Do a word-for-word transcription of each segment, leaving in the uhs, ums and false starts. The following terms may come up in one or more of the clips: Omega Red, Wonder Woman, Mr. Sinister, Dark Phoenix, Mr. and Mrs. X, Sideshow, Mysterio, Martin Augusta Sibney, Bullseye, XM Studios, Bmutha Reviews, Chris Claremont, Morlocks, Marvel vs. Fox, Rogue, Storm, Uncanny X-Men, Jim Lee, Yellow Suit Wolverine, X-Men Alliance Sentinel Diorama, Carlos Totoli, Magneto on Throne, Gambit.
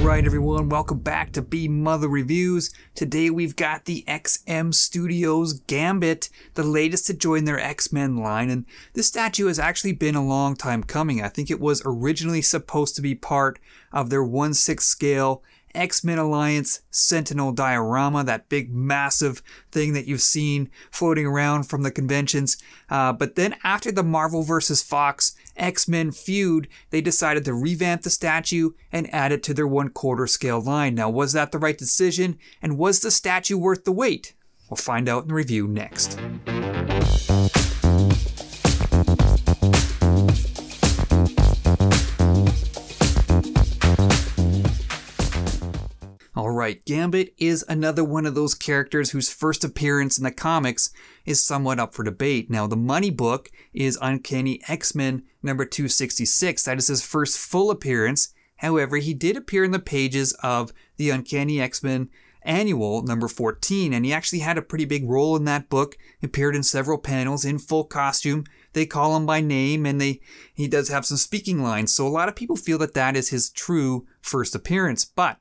Alright everyone, welcome back to Bmutha Reviews. Today we've got the X M Studios Gambit, the latest to join their X-Men line, and this statue has actually been a long time coming. I think it was originally supposed to be part of their one sixth scale X-Men Alliance Sentinel Diorama, that big massive thing that you've seen floating around from the conventions. Uh, but then after the Marvel versus. Fox X-Men feud, they decided to revamp the statue and add it to their one quarter scale line. Now, was that the right decision? And was the statue worth the wait? We'll find out in the review next. Alright, Gambit is another one of those characters whose first appearance in the comics is somewhat up for debate. Now, the money book is Uncanny X-Men number two sixty-six. That is his first full appearance. However, he did appear in the pages of the Uncanny X-Men Annual number fourteen, and he actually had a pretty big role in that book. He appeared in several panels in full costume. They call him by name, and they he does have some speaking lines. So a lot of people feel that that is his true first appearance, but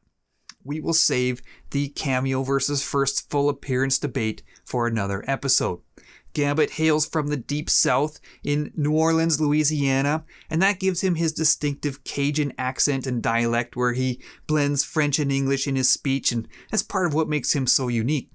we will save the cameo versus first full appearance debate for another episode. Gambit hails from the Deep South in New Orleans, Louisiana, and that gives him his distinctive Cajun accent and dialect where he blends French and English in his speech, and that's part of what makes him so unique.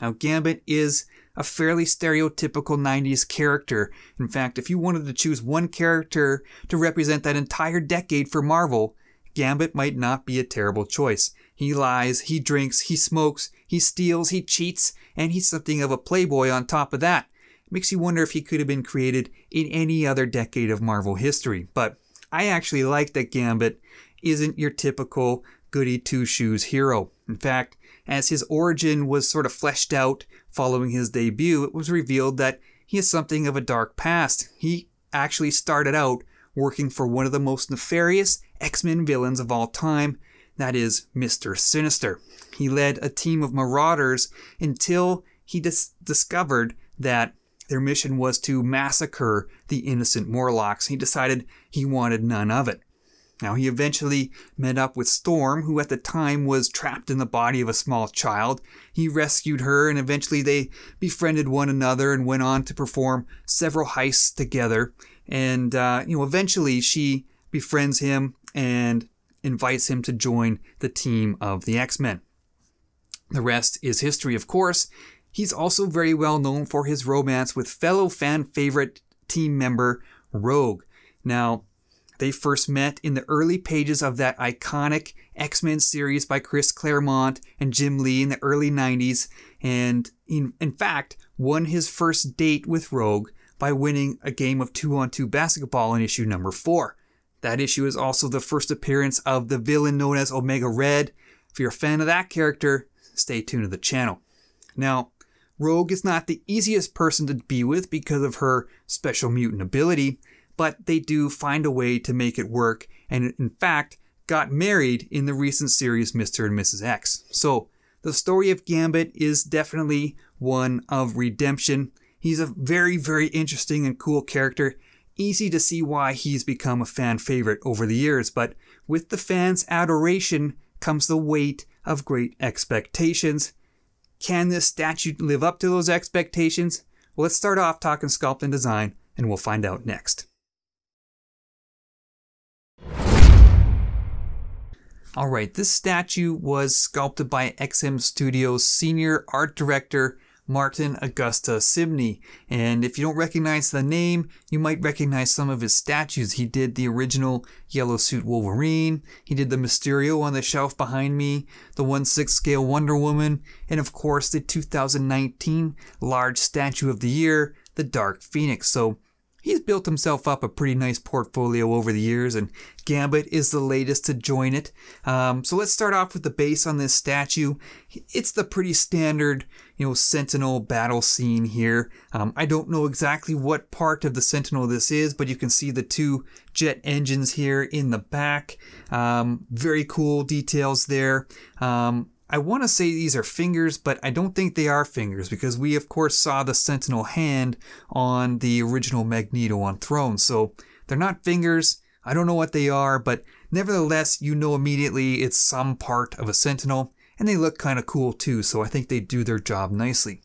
Now, Gambit is a fairly stereotypical nineties character. In fact, if you wanted to choose one character to represent that entire decade for Marvel, Gambit might not be a terrible choice. He lies, he drinks, he smokes, he steals, he cheats, and he's something of a playboy on top of that. It makes you wonder if he could have been created in any other decade of Marvel history. But I actually like that Gambit isn't your typical goody two-shoes hero. In fact, as his origin was sort of fleshed out following his debut, it was revealed that he has something of a dark past. He actually started out working for one of the most nefarious X-Men villains of all time, that is Mister Sinister. He led a team of marauders until he dis discovered that their mission was to massacre the innocent Morlocks. He decided he wanted none of it. Now, he eventually met up with Storm, who at the time was trapped in the body of a small child. He rescued her, and eventually they befriended one another and went on to perform several heists together. And uh, you know, eventually she befriends him and invites him to join the team of the X-Men. The rest is history, of course. He's also very well known for his romance with fellow fan favorite team member Rogue. Now, they first met in the early pages of that iconic X-Men series by Chris Claremont and Jim Lee in the early nineties, and in, in fact won his first date with Rogue by winning a game of two-on-two basketball in issue number four. That issue is also the first appearance of the villain known as Omega Red. If you're a fan of that character, stay tuned to the channel. Now, Rogue is not the easiest person to be with because of her special mutant ability, but they do find a way to make it work, and in fact, got married in the recent series Mister and Missus X. So, the story of Gambit is definitely one of redemption. He's a very, very interesting and cool character. Easy to see why he's become a fan favorite over the years, but with the fans' adoration comes the weight of great expectations. Can this statue live up to those expectations? Well, let's start off talking sculpt and design, and we'll find out next. Alright, this statue was sculpted by X M Studios senior art director Martin Augusta Sibney, and if you don't recognize the name, you might recognize some of his statues. He did the original Yellow Suit Wolverine, he did the Mysterio on the shelf behind me, the one sixth scale Wonder Woman, and of course the two thousand nineteen large statue of the year, the Dark Phoenix. So he's built himself up a pretty nice portfolio over the years, and Gambit is the latest to join it. Um, so let's start off with the base on this statue. It's the pretty standard, you know, Sentinel battle scene here. Um, I don't know exactly what part of the Sentinel this is, but you can see the two jet engines here in the back. Um, very cool details there. Um, I want to say these are fingers, but I don't think they are fingers because we, of course, saw the Sentinel hand on the original Magneto on Throne. So they're not fingers. I don't know what they are, but Nevertheless, you know immediately it's some part of a Sentinel, and they look kind of cool too, so I think they do their job nicely.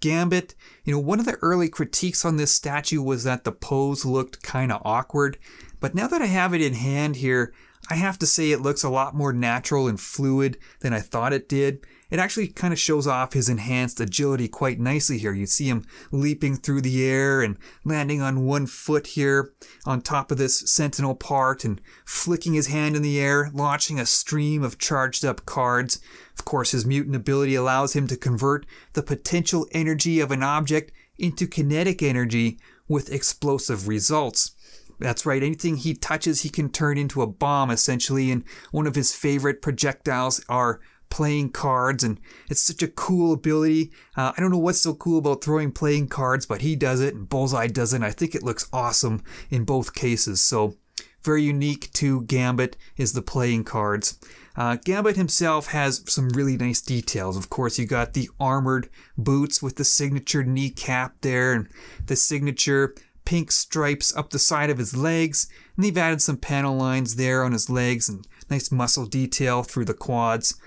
Gambit, you know, one of the early critiques on this statue was that the pose looked kind of awkward, but now that I have it in hand here, I have to say it looks a lot more natural and fluid than I thought it did. It actually kind of shows off his enhanced agility quite nicely here. You see him leaping through the air and landing on one foot here on top of this Sentinel part and flicking his hand in the air, launching a stream of charged up cards. Of course, his mutant ability allows him to convert the potential energy of an object into kinetic energy with explosive results. That's right, anything he touches he can turn into a bomb essentially, and one of his favorite projectiles are playing cards, and it's such a cool ability. Uh, I don't know what's so cool about throwing playing cards, but he does it and Bullseye does it, and I think it looks awesome in both cases. So very unique to Gambit is the playing cards. Uh, Gambit himself has some really nice details. Of course, you got the armored boots with the signature kneecap there and the signature pink stripes up the side of his legs, and they've added some panel lines there on his legs and nice muscle detail through the quads.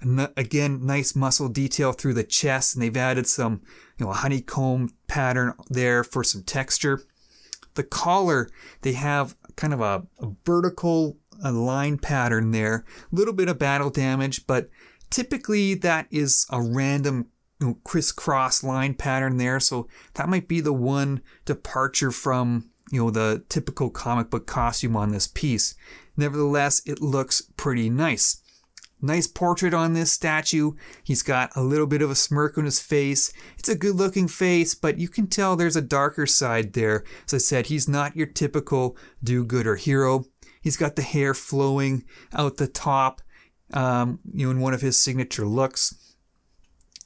And again, nice muscle detail through the chest, and they've added some, you know, a honeycomb pattern there for some texture. The collar, they have kind of a, a vertical a line pattern there, a little bit of battle damage, but typically that is a random crisscross line pattern there, so that might be the one departure from, you know, the typical comic book costume on this piece. Nevertheless, it looks pretty nice. Nice portrait on this statue. He's got a little bit of a smirk on his face. It's a good looking face, but you can tell there's a darker side there. As I said, he's not your typical do-gooder hero. He's got the hair flowing out the top, um, you know, in one of his signature looks.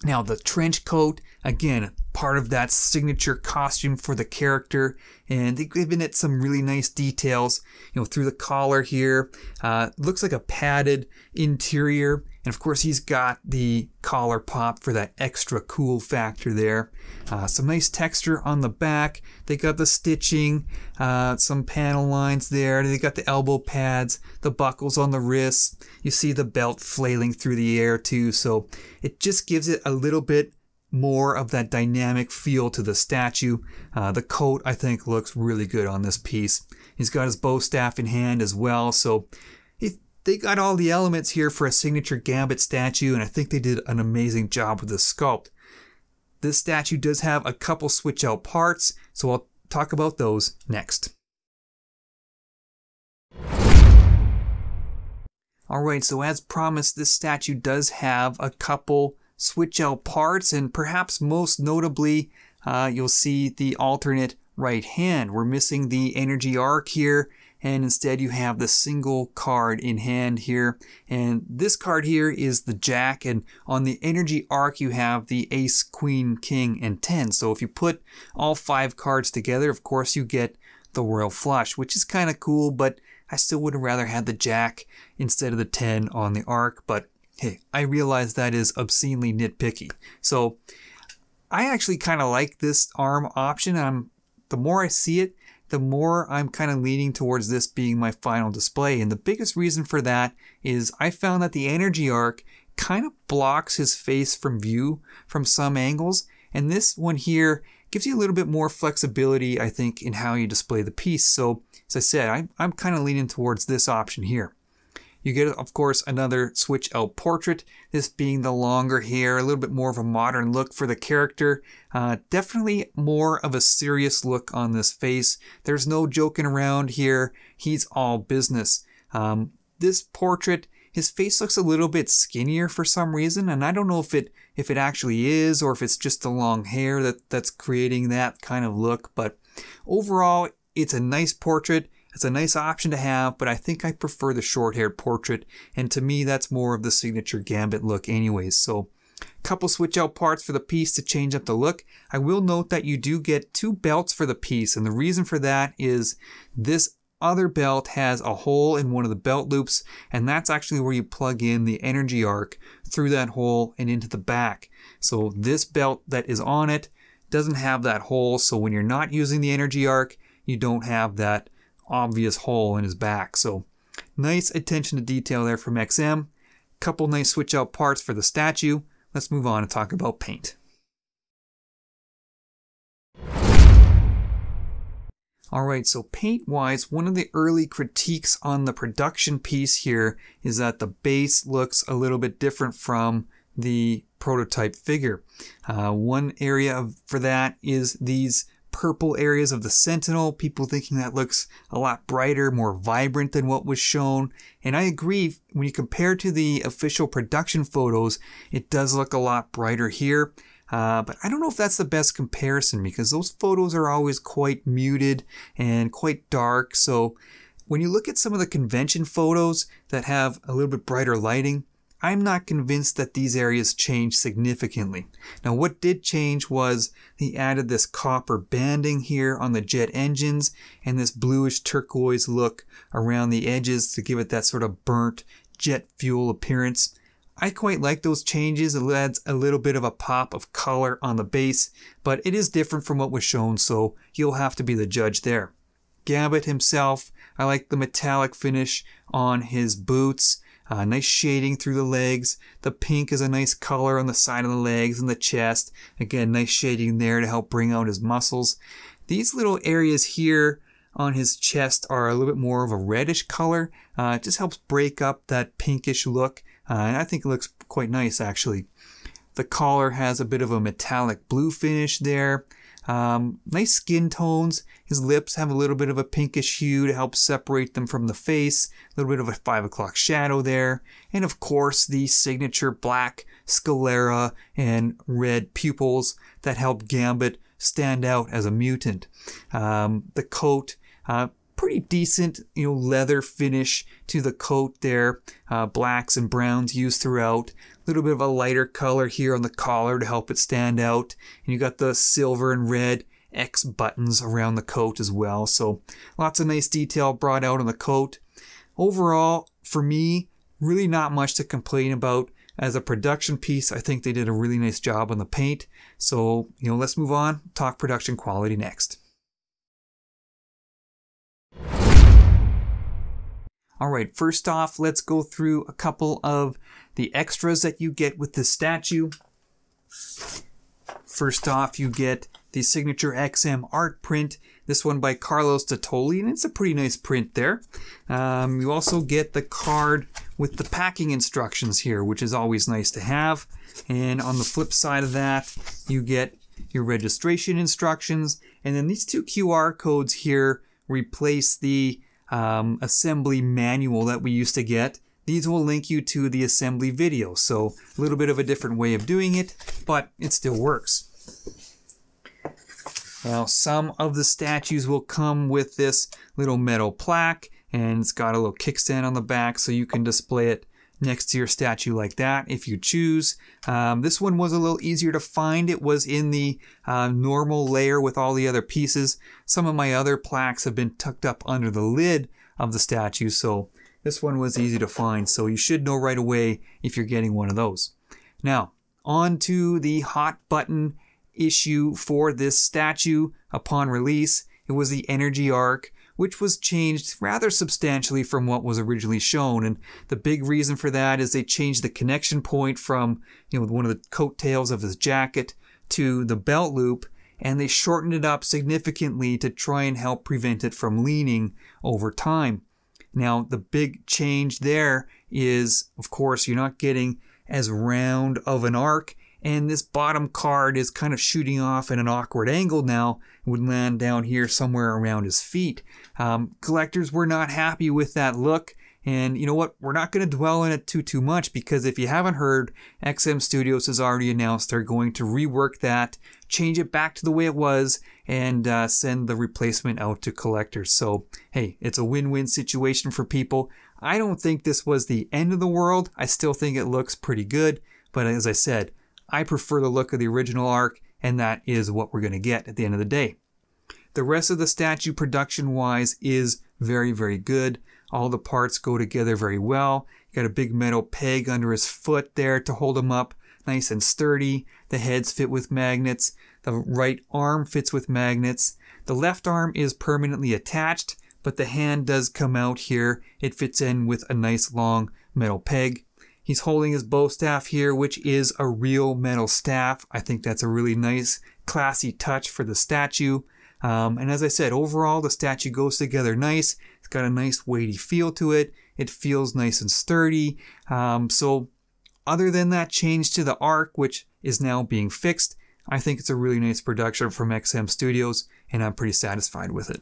Now the trench coat, again, part of that signature costume for the character, and they've given it some really nice details, you know, through the collar here. Uh, looks like a padded interior, and of course he's got the collar pop for that extra cool factor there. Uh, some nice texture on the back. They got the stitching, uh, some panel lines there. They got the elbow pads, the buckles on the wrists. You see the belt flailing through the air too, so it just gives it a little bit more of that dynamic feel to the statue. Uh, the coat, I think, looks really good on this piece. He's got his bow staff in hand as well, so he, they got all the elements here for a signature Gambit statue, and I think they did an amazing job with the sculpt. This statue does have a couple switch out parts, so I'll talk about those next. Alright, so as promised, this statue does have a couple switch out parts, and perhaps most notably uh, you'll see the alternate right hand. We're missing the energy arc here, and instead you have the single card in hand here, and this card here is the jack, and on the energy arc you have the ace, queen, king, and ten. So if you put all five cards together, of course you get the royal flush, which is kind of cool, but I still would have rather had the jack instead of the ten on the arc. But hey, I realize that is obscenely nitpicky. So I actually kind of like this arm option. I'm, the more I see it, the more I'm kind of leaning towards this being my final display. And the biggest reason for that is I found that the energy arc kind of blocks his face from view from some angles. And this one here gives you a little bit more flexibility, I think, in how you display the piece. So as I said, I, I'm kind of leaning towards this option here. You get, of course, another switch out portrait, this being the longer hair, a little bit more of a modern look for the character. Uh, definitely more of a serious look on this face. There's no joking around here. He's all business. Um, this portrait, his face looks a little bit skinnier for some reason, and I don't know if it if it actually is or if it's just the long hair that, that's creating that kind of look. But overall, it's a nice portrait. It's a nice option to have, but I think I prefer the short-haired portrait, and to me that's more of the signature Gambit look anyways. So a couple switch-out parts for the piece to change up the look. I will note that you do get two belts for the piece, and the reason for that is this other belt has a hole in one of the belt loops, and that's actually where you plug in the energy arc through that hole and into the back. So this belt that is on it doesn't have that hole, so when you're not using the energy arc, you don't have that obvious hole in his back. So Nice attention to detail there from X M. Couple nice switch out parts for the statue. Let's move on and talk about paint. Alright, so paint-wise, one of the early critiques on the production piece here is that the base looks a little bit different from the prototype figure. Uh, one area of, for that is these purple areas of the Sentinel, people thinking that looks a lot brighter, more vibrant than what was shown. And I agree, when you compare to the official production photos, it does look a lot brighter here. Uh, but I don't know if that's the best comparison, because those photos are always quite muted and quite dark. So when you look at some of the convention photos that have a little bit brighter lighting, I'm not convinced that these areas changed significantly. Now, what did change was they added this copper banding here on the jet engines and this bluish turquoise look around the edges to give it that sort of burnt jet fuel appearance. I quite like those changes. It adds a little bit of a pop of color on the base, but it is different from what was shown, so you'll have to be the judge there. Gambit himself, I like the metallic finish on his boots. Uh, nice shading through the legs. The pink is a nice color on the side of the legs and the chest. Again, nice shading there to help bring out his muscles. These little areas here on his chest are a little bit more of a reddish color. Uh, it just helps break up that pinkish look. Uh, and I think it looks quite nice, actually. The collar has a bit of a metallic blue finish there. Um, nice skin tones. His lips have a little bit of a pinkish hue to help separate them from the face. A little bit of a five o'clock shadow there. And of course, the signature black sclera and red pupils that help Gambit stand out as a mutant. Um, the coat, uh, pretty decent, you know, leather finish to the coat there. Uh, blacks and browns used throughout. A little bit of a lighter color here on the collar to help it stand out. And you got the silver and red X buttons around the coat as well. So lots of nice detail brought out on the coat. Overall, for me, really not much to complain about. As a production piece, I think they did a really nice job on the paint. So, you know, let's move on, talk production quality next. Alright, first off, let's go through a couple of the extras that you get with this statue. First off, you get the signature X M art print, this one by Carlos Totoli, and it's a pretty nice print there. Um, you also get the card with the packing instructions here, which is always nice to have. And on the flip side of that, you get your registration instructions. And then these two Q R codes here replace the Um, assembly manual that we used to get. These will link you to the assembly video, so a little bit of a different way of doing it, but it still works. Now, some of the statues will come with this little metal plaque, and it's got a little kickstand on the back, so you can display it next to your statue like that if you choose. Um, this one was a little easier to find. It was in the uh, normal layer with all the other pieces. Some of my other plaques have been tucked up under the lid of the statue, so this one was easy to find. So you should know right away if you're getting one of those. Now, on to the hot button issue for this statue upon release. It was the energy arc, which was changed rather substantially from what was originally shown. And the big reason for that is they changed the connection point from, you know, one of the coattails of his jacket to the belt loop, and they shortened it up significantly to try and help prevent it from leaning over time. Now, the big change there is, of course, you're not getting as round of an arc, and this bottom card is kind of shooting off at an awkward angle now. It would land down here somewhere around his feet. Um, collectors were not happy with that look. And you know what? We're not going to dwell on it too, too much, because if you haven't heard, X M Studios has already announced they're going to rework that, change it back to the way it was, and uh, send the replacement out to collectors. So, hey, it's a win-win situation for people. I don't think this was the end of the world. I still think it looks pretty good. But as I said, I prefer the look of the original arc, and that is what we're going to get at the end of the day. The rest of the statue production-wise is very, very good. All the parts go together very well. You got a big metal peg under his foot there to hold him up, nice and sturdy. The heads fit with magnets. The right arm fits with magnets. The left arm is permanently attached, but the hand does come out here. It fits in with a nice long metal peg. He's holding his bow staff here, which is a real metal staff. I think that's a really nice, classy touch for the statue. Um, and as I said, overall, the statue goes together nice. It's got a nice weighty feel to it. It feels nice and sturdy. Um, so other than that change to the arc, which is now being fixed, I think it's a really nice production from X M Studios, and I'm pretty satisfied with it.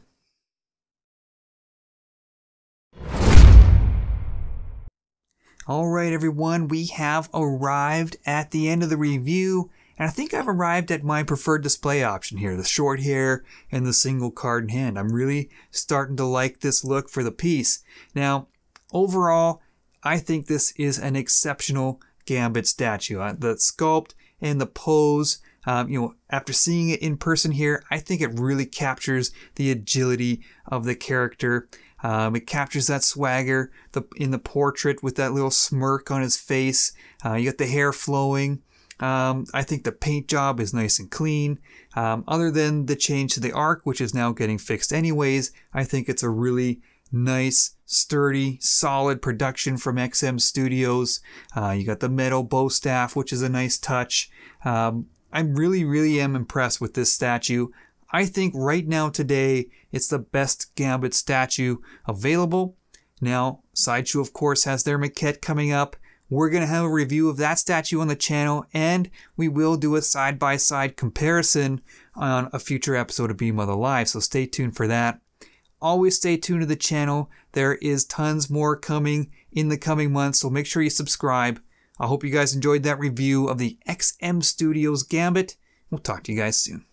All right, everyone, we have arrived at the end of the review. And I think I've arrived at my preferred display option here, the short hair and the single card in hand. I'm really starting to like this look for the piece. Now, overall, I think this is an exceptional Gambit statue. The sculpt and the pose, um, you know, after seeing it in person here, I think it really captures the agility of the character. Um, it captures that swagger the, in the portrait with that little smirk on his face. Uh, you got the hair flowing. Um, I think the paint job is nice and clean. Um, other than the change to the arc, which is now getting fixed anyways, I think it's a really nice, sturdy, solid production from X M Studios. Uh, you got the metal bow staff, which is a nice touch. Um, I really, really am impressed with this statue. I think right now today, it's the best Gambit statue available. Now, Sideshow, of course, has their maquette coming up. We're going to have a review of that statue on the channel, and we will do a side-by-side comparison on a future episode of Bmutha Live, so stay tuned for that. Always stay tuned to the channel. There is tons more coming in the coming months, so make sure you subscribe. I hope you guys enjoyed that review of the X M Studios Gambit. We'll talk to you guys soon.